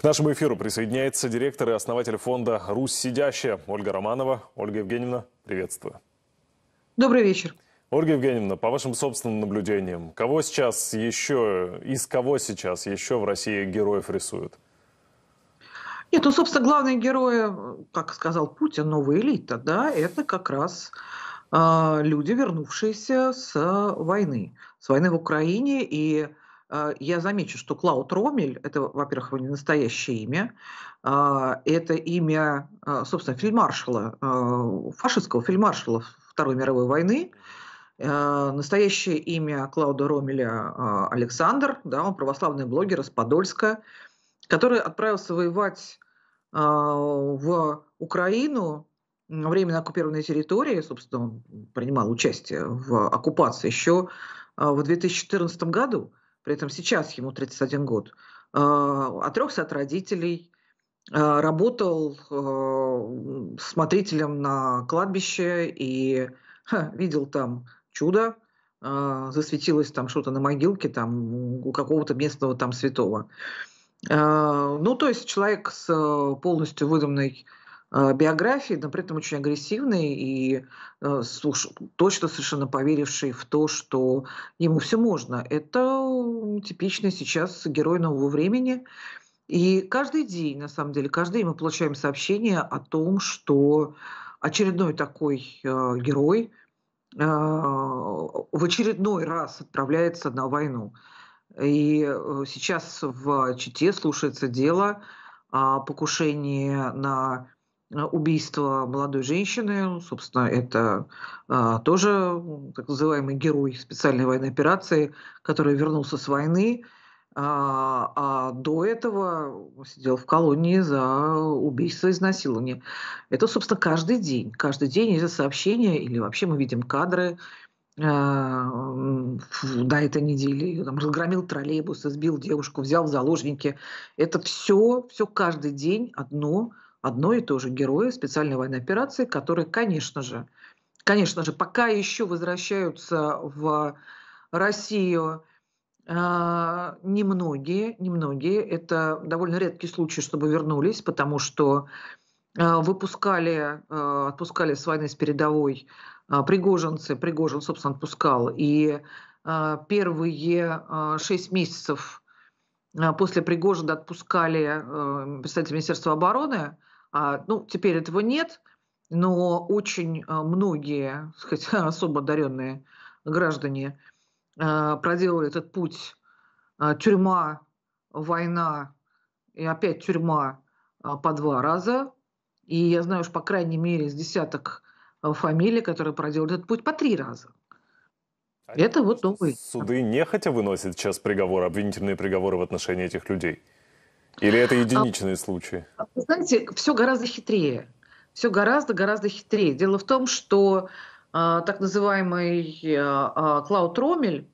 К нашему эфиру присоединяется директор и основатель фонда «Русь сидящая» Ольга Романова. Ольга Евгеньевна, приветствую. Добрый вечер. Ольга Евгеньевна, по вашим собственным наблюдениям, из кого сейчас еще в России героев рисуют? Нет, ну, собственно, главные герои, как сказал Путин, новая элита, да, это как раз люди, вернувшиеся с войны в Украине. И я замечу, что Клауд Роммель, это, во-первых, его не настоящее имя, это имя, собственно, фельдмаршала, фашистского фельдмаршала Второй мировой войны. Настоящее имя Клауда Роммеля Александр, да, он православный блогер из Подольска, который отправился воевать в Украину, временно оккупированной территории, собственно, он принимал участие в оккупации еще в 2014 году. При этом сейчас ему 31 год, отрекся от родителей, работал смотрителем на кладбище и видел там чудо, засветилось там что-то на могилке там, у какого-то местного там святого. Ну, то есть человек с полностью выдуманной биографией, но при этом очень агрессивный и точно совершенно поверивший в то, что ему все можно. Это типичный сейчас герой нового времени. И каждый день, на самом деле, каждый день мы получаем сообщения о том, что очередной такой герой в очередной раз отправляется на войну. И сейчас в Чите слушается дело о покушении на убийство молодой женщины, собственно, это тоже так называемый герой специальной военной операции, который вернулся с войны, а до этого сидел в колонии за убийство и изнасилование. Это, собственно, каждый день эти сообщения, или вообще мы видим кадры, на этой неделе там, разгромил троллейбус, избил девушку, взял в заложники. Это все каждый день одно и то же герои специальной военной операции, которые, конечно же, пока еще возвращаются в Россию немногие. Это довольно редкий случай, чтобы вернулись, потому что отпускали с войны с передовой Пригожин, собственно, отпускал. И первые 6 месяцев после Пригожина отпускали представители Министерства обороны. Ну, теперь этого нет, но очень многие, хотя особо одаренные граждане, проделали этот путь. Тюрьма, война и опять тюрьма по 2 раза. И я знаю уж, по крайней мере, с десяток фамилии, которые проделали этот путь по 3 раза. А это вот новый. Суды нехотя выносят сейчас приговоры, обвинительные приговоры в отношении этих людей? Или это единичные случаи? Вы знаете, все гораздо хитрее. Все гораздо хитрее. Дело в том, что так называемый Клауд Роммель,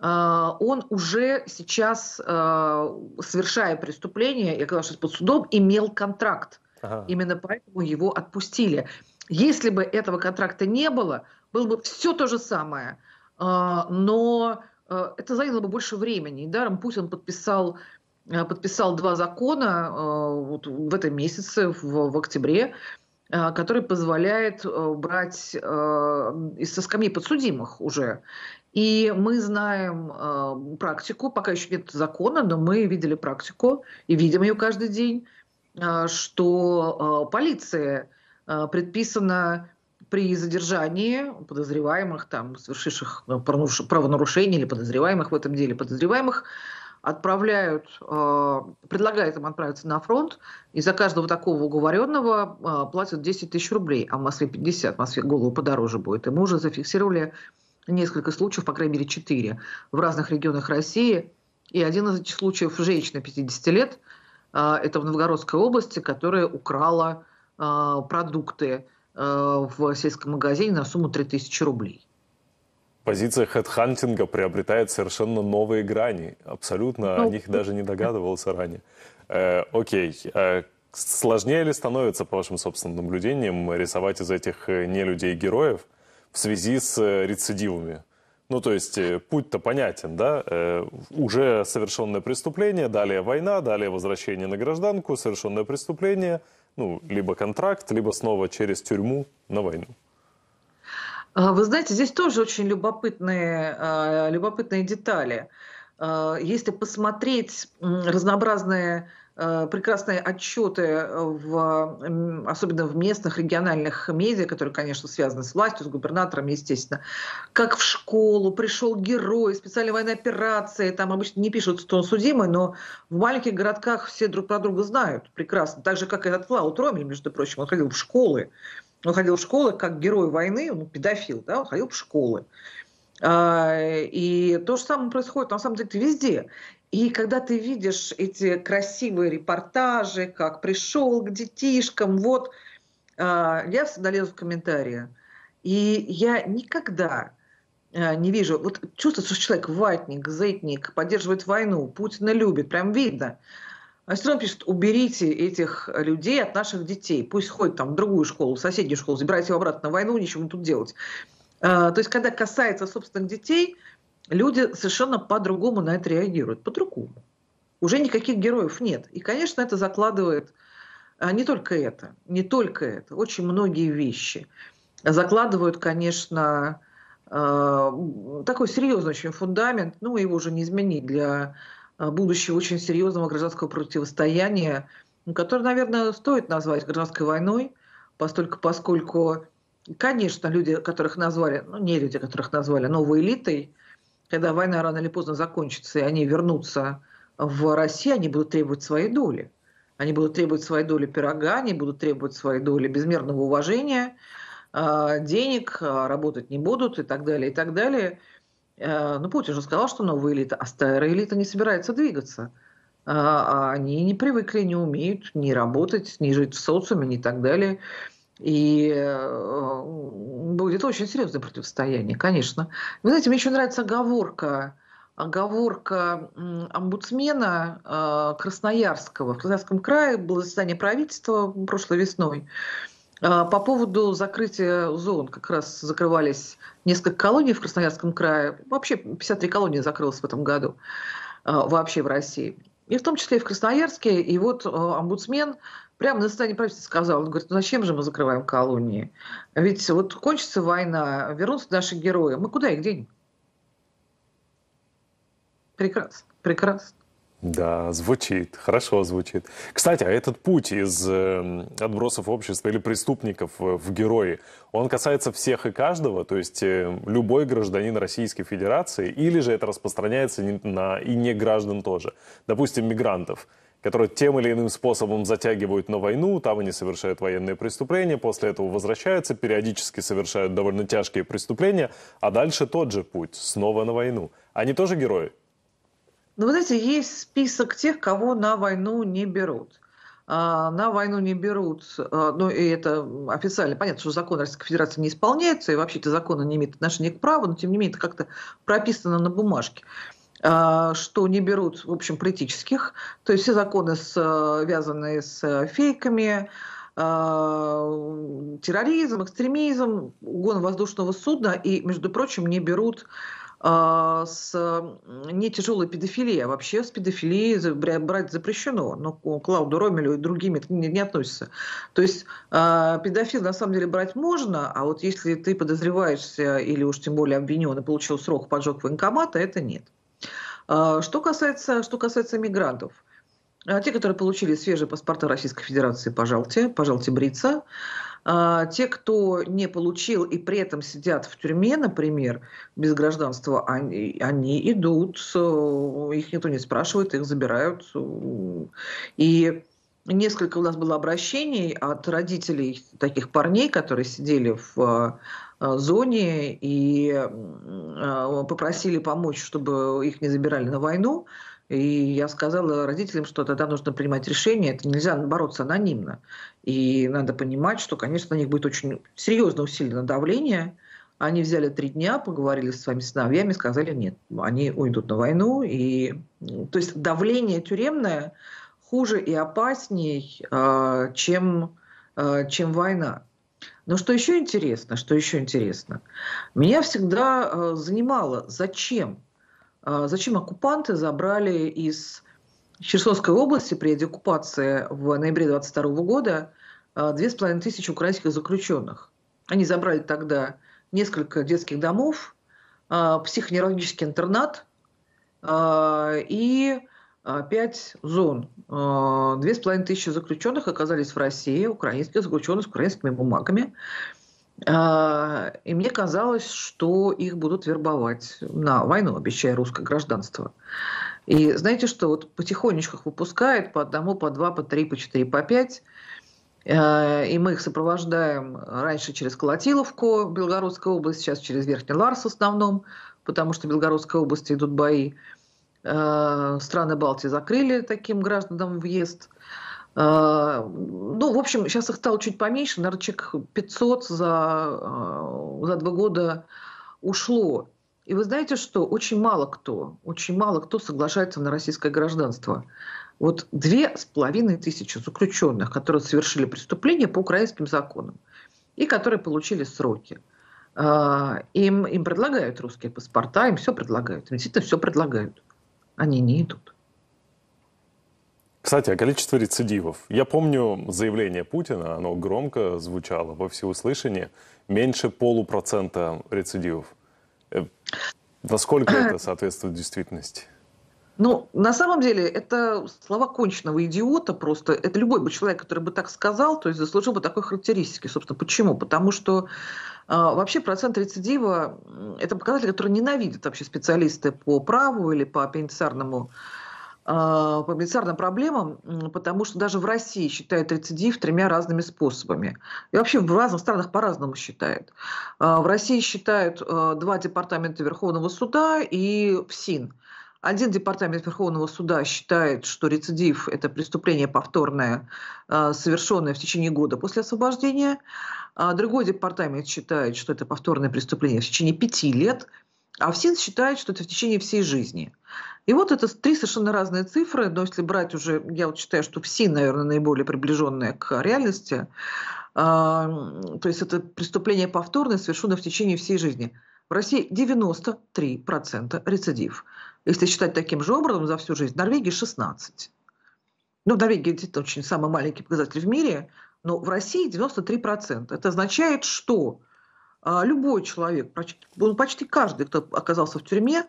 он уже сейчас, совершая преступление, и оказавшись под судом, имел контракт. Ага. Именно поэтому его отпустили. Если бы этого контракта не было, было бы все то же самое, но это заняло бы больше времени. Недаром Путин подписал 2 закона вот в этом месяце, в октябре, который позволяет брать со скамьи подсудимых уже. И мы знаем практику, пока еще нет закона, но мы видели практику и видим ее каждый день, что полиция предписано при задержании подозреваемых, там, совершивших правонарушение или подозреваемых в этом деле, предлагают им отправиться на фронт, и за каждого такого уговоренного платят 10 тысяч рублей, а в Москве 50, в Москве голову подороже будет. И мы уже зафиксировали несколько случаев, по крайней мере 4, в разных регионах России, и один из этих случаев женщина 50 лет, это в Новгородской области, которая украла продукты в сельском магазине на сумму 3000 рублей. Позиция хедхантинга приобретает совершенно новые грани. Абсолютно о них даже не догадывался ранее. Окей. Сложнее ли становится, по вашим собственным наблюдениям, рисовать из этих нелюдей героев в связи с рецидивами? Ну, то есть путь-то понятен, да? Уже совершенное преступление, далее война, далее возвращение на гражданку, совершенное преступление, ну, либо контракт, либо снова через тюрьму на войну. Вы знаете, здесь тоже очень любопытные детали. Если посмотреть разнообразные прекрасные отчеты, особенно в местных региональных медиа, которые, конечно, связаны с властью, с губернаторами, естественно. Как в школу пришел герой, специальной военной операции. Там обычно не пишут, что он судимый, но в маленьких городках все друг про друга знают прекрасно. Так же, как и этот Клауд Роммель, между прочим, он ходил в школы. Он ходил в школы как герой войны, он педофил, да, он ходил в школы. И то же самое происходит, на самом деле, везде. И когда ты видишь эти красивые репортажи, как пришел к детишкам, вот, я всегда лезу в комментарии. И я никогда не вижу, вот чувствую, что человек ватник, зетник, поддерживает войну, Путина любит, прям видно. А все равно пишет, уберите этих людей от наших детей, пусть ходят там в другую школу, в соседнюю школу, забирайте его обратно на войну, ничего не тут делать. То есть, когда касается собственных детей, люди совершенно по-другому на это реагируют, по-другому. Уже никаких героев нет. И, конечно, это закладывает не только это, очень многие вещи. Закладывают, конечно, такой серьезный очень фундамент, ну, его уже не изменить для будущего очень серьезного гражданского противостояния, которое, наверное, стоит назвать гражданской войной, поскольку, конечно, люди, которых назвали, ну, не люди, которых назвали новой элитой, когда война рано или поздно закончится, и они вернутся в Россию, они будут требовать своей доли. Они будут требовать своей доли пирога, они будут требовать своей доли безмерного уважения, денег, работать не будут и так далее, и так далее. Ну, Путин же сказал, что новая элита, а старая элита не собирается двигаться. Они не привыкли, не умеют ни работать, ни жить в социуме, и так далее. И будет очень серьезное противостояние, конечно. Вы знаете, мне еще нравится оговорка омбудсмена Красноярского. В Красноярском крае было заседание правительства прошлой весной по поводу закрытия зон. Как раз закрывались несколько колоний в Красноярском крае. Вообще 53 колонии закрылось в этом году вообще в России. И в том числе и в Красноярске. И вот омбудсмен прямо на состоянии правительства сказал, он говорит, ну зачем же мы закрываем колонии? Ведь вот кончится война, вернутся наши герои. Мы куда их денем? Прекрасно, прекрасно. Да, звучит, хорошо звучит. Кстати, а этот путь из отбросов общества или преступников в герои, он касается всех и каждого? То есть любой гражданин Российской Федерации? Или же это распространяется и не граждан тоже? Допустим, мигрантов, которые тем или иным способом затягивают на войну, там они совершают военные преступления, после этого возвращаются, периодически совершают довольно тяжкие преступления, а дальше тот же путь, снова на войну. Они тоже герои? Ну, вы знаете, есть список тех, кого на войну не берут. На войну не берут, ну, и это официально, понятно, что закон Российской Федерации не исполняется, и вообще эти законы не имеют отношения к праву, но, тем не менее, это как-то прописано на бумажке. Что не берут, в общем, политических, то есть все законы, связанные с фейками, терроризм, экстремизм, угон воздушного судна, и, между прочим, не берут не тяжелой педофилии, а вообще с педофилией брать запрещено, но к Клауду Роммелю и другим это не относится. То есть педофил на самом деле брать можно, а вот если ты подозреваешься или уж тем более обвинен и получил срок, поджог военкомата, это нет. Что касается мигрантов, те, которые получили свежие паспорта Российской Федерации, пожалуйте бриться. Те, кто не получил и при этом сидят в тюрьме, например, без гражданства, они идут, их никто не спрашивает, их забирают. И несколько у нас было обращений от родителей таких парней, которые сидели в зоне и попросили помочь, чтобы их не забирали на войну. И я сказала родителям, что тогда нужно принимать решение, это нельзя бороться анонимно. И надо понимать, что, конечно, на них будет очень серьезно усилено давление. Они взяли 3 дня, поговорили со своими сыновьями, сказали, нет, они уйдут на войну. И... То есть давление тюремное хуже и опасней, чем война. Но что еще интересно, меня всегда занимало, зачем оккупанты забрали из Херсонской области при деоккупации в ноябре 22 года 2500 украинских заключенных. Они забрали тогда несколько детских домов, психоневрологический интернат и 5 зон. 2500 заключенных оказались в России, украинских заключенных с украинскими бумагами. И мне казалось, что их будут вербовать на войну, обещая русское гражданство. И знаете что, вот потихонечку их выпускают по одному, по два, по три, по четыре, по пять. И мы их сопровождаем раньше через Колотиловку, Белгородская область, сейчас через Верхний Ларс в основном, потому что в Белгородской области идут бои. Страны Балтии закрыли таким гражданам въезд. Ну, в общем, сейчас их стало чуть поменьше, наверное, человек 500 за 2 года ушло. И вы знаете, что очень мало кто соглашается на российское гражданство. Вот 2500 заключенных, которые совершили преступления по украинским законам и которые получили сроки. Им предлагают русские паспорта, им все предлагают, им действительно все предлагают. Они не идут. Кстати, о количестве рецидивов. Я помню заявление Путина, оно громко звучало во всеуслышание, меньше 0,5% рецидивов. Насколько это соответствует действительности? Ну, на самом деле, это слова конченного идиота просто. Это любой бы человек, который бы так сказал, то есть заслужил бы такой характеристики. Собственно, почему? Потому что вообще процент рецидива – это показатель, который ненавидят вообще специалисты по праву или по пенитенциарным проблемам, потому что даже в России считают рецидив 3 разными способами. И вообще в разных странах по-разному считают. В России считают 2 департамента Верховного суда и ФСИН. Один департамент Верховного суда считает, что рецидив – это преступление повторное, совершенное в течение года после освобождения. Другой департамент считает, что это повторное преступление в течение 5 лет. А ФСИН считает, что это в течение всей жизни. И вот это 3 совершенно разные цифры. Но если брать уже, я вот считаю, что ФСИН, наверное, наиболее приближенная к реальности. То есть это преступление повторное, совершенное в течение всей жизни. В России 93% рецидив. Если считать таким же образом за всю жизнь, в Норвегии 16%. Ну, в Норвегии это очень самый маленький показатель в мире, но в России 93%. Это означает, что любой человек, почти каждый, кто оказался в тюрьме,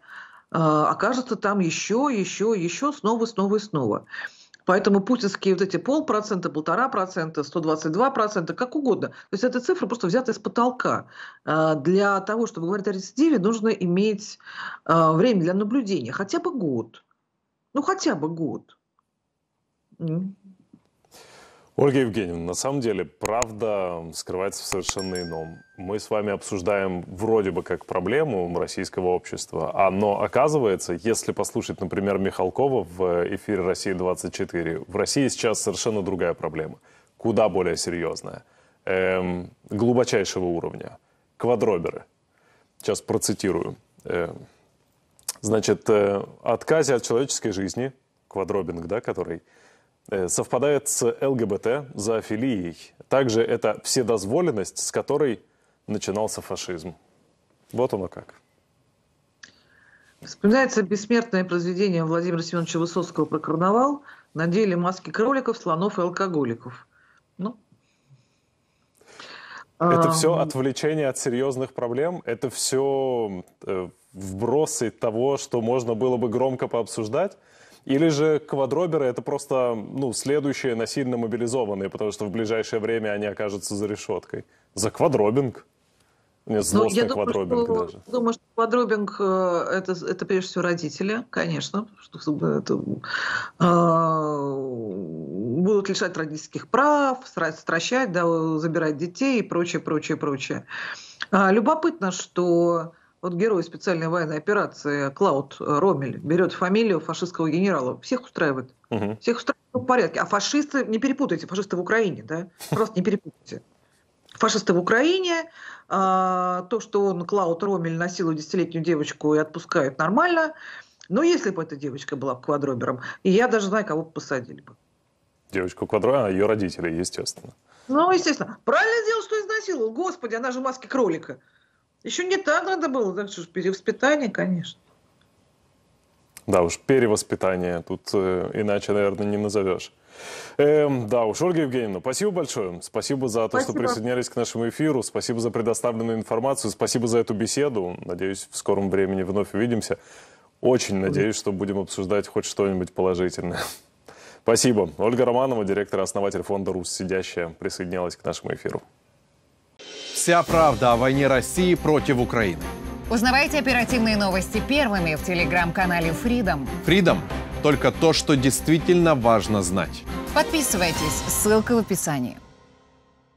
окажется там еще, снова. Поэтому путинские вот эти 0,5%, 1,5%, 122%, как угодно. То есть эта цифра просто взята из потолка. Для того, чтобы говорить о рецидиве, нужно иметь время для наблюдения. Хотя бы год. Ну, хотя бы год. Ольга Евгеньевна, на самом деле правда скрывается в совершенно ином. Мы с вами обсуждаем вроде бы как проблему российского общества, но оказывается, если послушать, например, Михалкова в эфире «Россия-24», в России сейчас совершенно другая проблема, куда более серьезная, глубочайшего уровня, квадроберы. Сейчас процитирую. Значит, отказе от человеческой жизни, квадробинг, да, который... совпадает с ЛГБТ зоофилией. Также это вседозволенность, с которой начинался фашизм. Вот оно как. Вспоминается бессмертное произведение Владимира Семеновича Высоцкого про карнавал. Надели маски кроликов, слонов и алкоголиков. Ну. Это все отвлечение от серьезных проблем. Это все вбросы того, что можно было бы громко пообсуждать. Или же квадроберы — это просто следующие насильно мобилизованные, потому что в ближайшее время они окажутся за решеткой. За квадробинг. Нет, злостный квадробинг даже. Я думаю, что квадробинг — это прежде всего родители, конечно. Будут лишать родительских прав, стращать, да, забирать детей и прочее. Любопытно, что... Вот герой специальной военной операции Клауд Роммель берет фамилию фашистского генерала. Всех устраивает. Угу. Всех устраивает в порядке. А фашисты, не перепутайте, фашисты в Украине, да? Просто не перепутайте. Фашисты в Украине, то, что он, Клауд Роммель, насилует 10-летнюю девочку и отпускает нормально. Но если бы эта девочка была квадробером, и я даже знаю, кого бы посадили бы. Девочку квадробером, ее родители, естественно. Ну, естественно. Правильно сделал, что изнасиловал. Господи, она же в маске кролика. Еще не так надо было. Так что перевоспитание, конечно. Да уж, перевоспитание. Тут иначе, наверное, не назовешь. Да уж, Ольга Евгеньевна, спасибо большое. Спасибо за то, что присоединялись к нашему эфиру. Спасибо за предоставленную информацию. Спасибо за эту беседу. Надеюсь, в скором времени вновь увидимся. Очень надеюсь, что будем обсуждать хоть что-нибудь положительное. Спасибо. Ольга Романова, директор и основатель фонда «Русь сидящая», присоединялась к нашему эфиру. Вся правда о войне России против Украины. Узнавайте оперативные новости первыми в телеграм-канале Freedom. Freedom – только то, что действительно важно знать. Подписывайтесь, ссылка в описании.